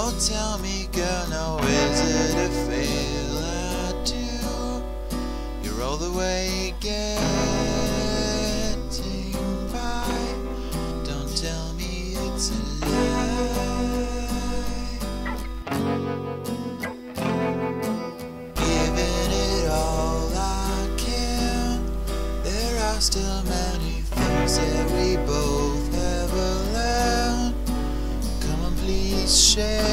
Oh, tell me, girl, now is it a fail I do? You're all the way getting by. Don't tell me it's a lie. Giving it all I can. There are still many things that we both have allowed. Come on, please share.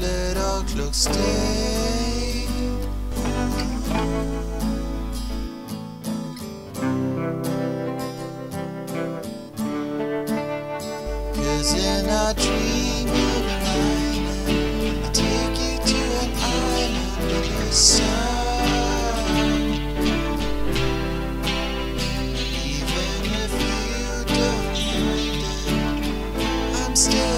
Let our clock stay. Cause in our dream of an island, I take you to an island with the sun. Even if you don't mind it, I'm still